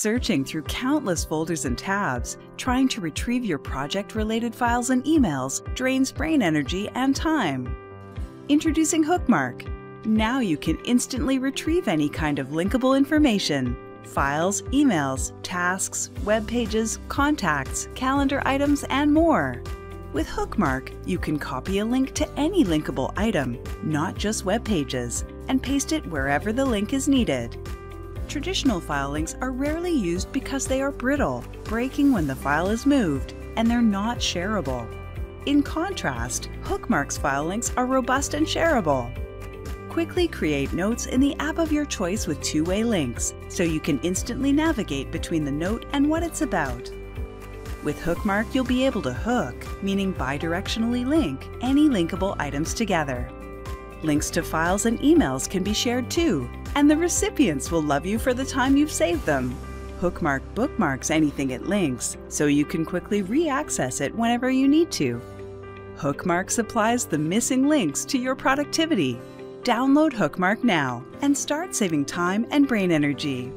Searching through countless folders and tabs, trying to retrieve your project-related files and emails drains brain energy and time. Introducing Hookmark. Now you can instantly retrieve any kind of linkable information. Files, emails, tasks, web pages, contacts, calendar items, and more. With Hookmark, you can copy a link to any linkable item, not just web pages, and paste it wherever the link is needed. Traditional file links are rarely used because they are brittle, breaking when the file is moved, and they're not shareable. In contrast, Hookmark's file links are robust and shareable. Quickly create notes in the app of your choice with two-way links, so you can instantly navigate between the note and what it's about. With Hookmark, you'll be able to hook, meaning bidirectionally link, any linkable items together. Links to files and emails can be shared too, and the recipients will love you for the time you've saved them. Hookmark bookmarks anything it links, so you can quickly re-access it whenever you need to. Hookmark supplies the missing links to your productivity. Download Hookmark now and start saving time and brain energy.